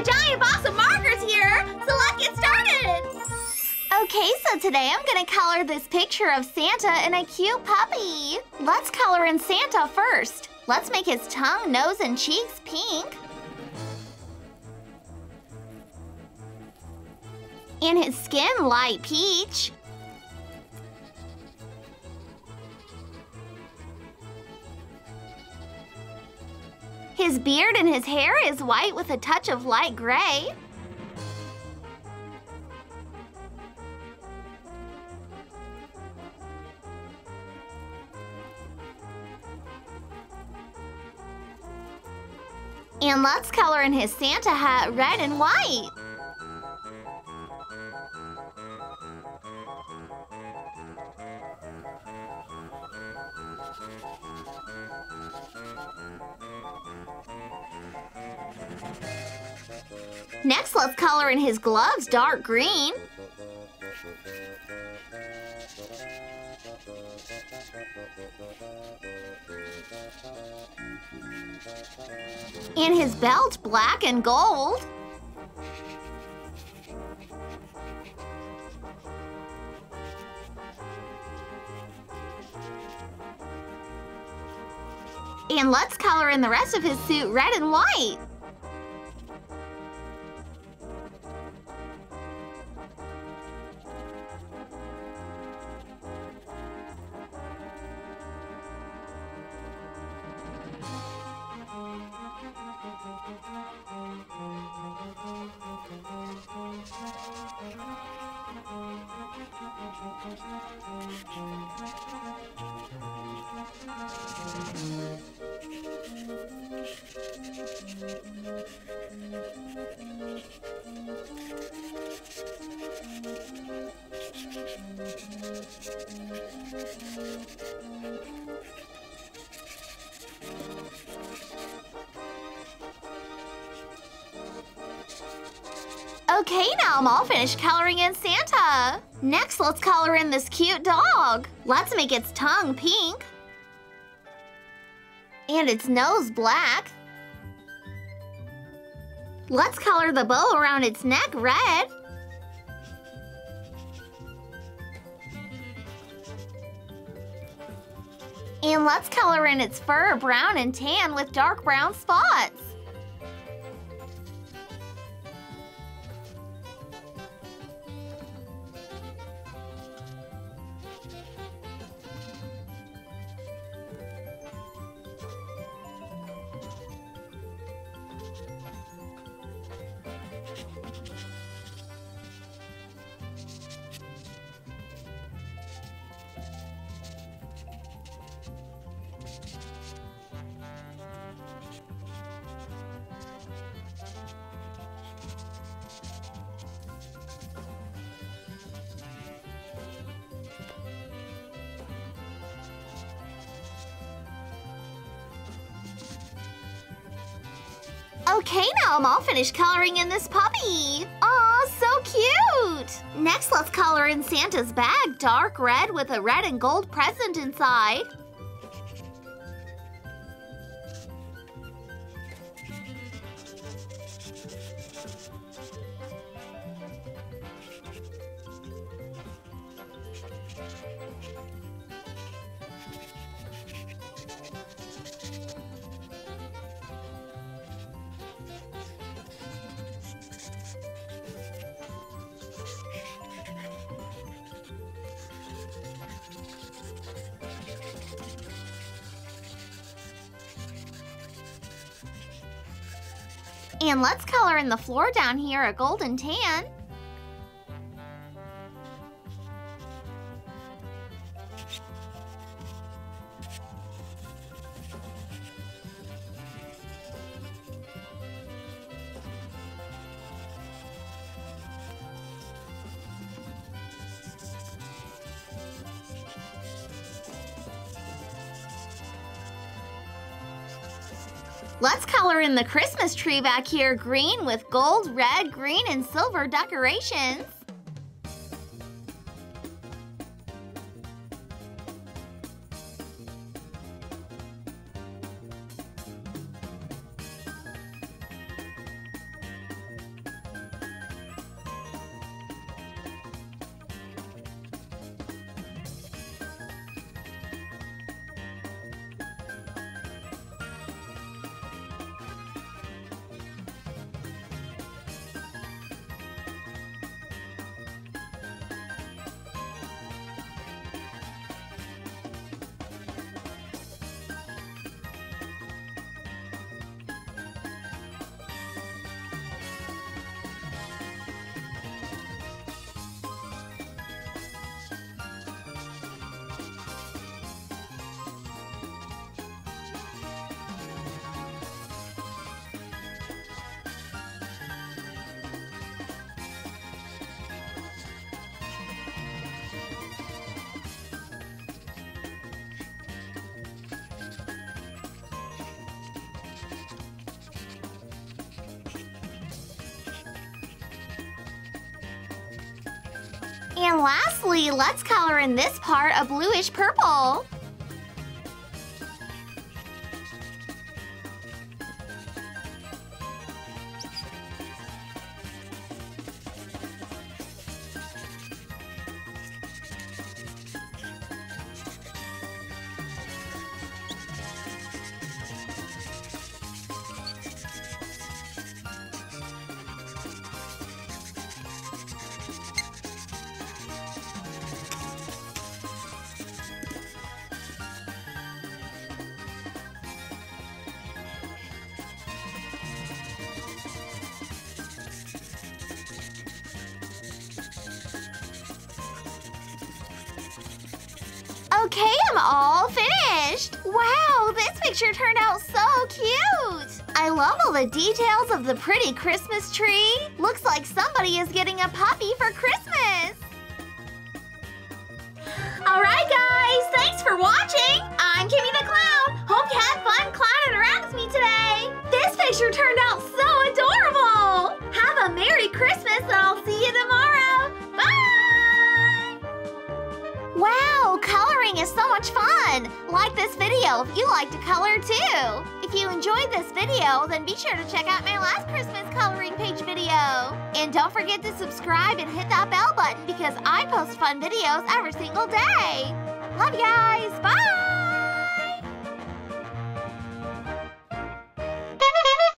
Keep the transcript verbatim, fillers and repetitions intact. got a giant box of markers here, so let's get started! Okay, so today I'm gonna color this picture of Santa and a cute puppy. Let's color in Santa first. Let's make his tongue, nose, and cheeks pink. And his skin light peach. His beard and his hair is white with a touch of light gray. And let's color in his Santa hat red and white. Next, let's color in his gloves dark green. And his belt black and gold. And let's color in the rest of his suit red and white. Okay, now I'm all finished coloring in Santa. Next, let's color in this cute dog. Let's make its tongue pink. And its nose black. Let's color the bow around its neck red. And let's color in its fur brown and tan with dark brown spots. Okay, now I'm all finished coloring in this puppy. Aw, so cute! Next, let's color in Santa's bag dark red with a red and gold present inside. And let's color in the floor down here a golden tan. Let's color in the Christmas tree back here green with gold, red, green, and silver decorations. And lastly, let's color in this part a bluish purple. Okay, I'm all finished! Wow, this picture turned out so cute! I love all the details of the pretty Christmas tree. Looks like somebody is getting a puppy for Christmas! Alright guys, thanks for watching! I'm Kimmi the Clown! Hope you had fun clowning around with me today! This picture turned out so adorable! Have a Merry Christmas and I'll see you tomorrow! Bye! Wow! Coloring is so much fun! Like this video if you like to color too! If you enjoyed this video, then be sure to check out my last Christmas coloring page video! And don't forget to subscribe and hit that bell button because I post fun videos every single day! Love you guys! Bye!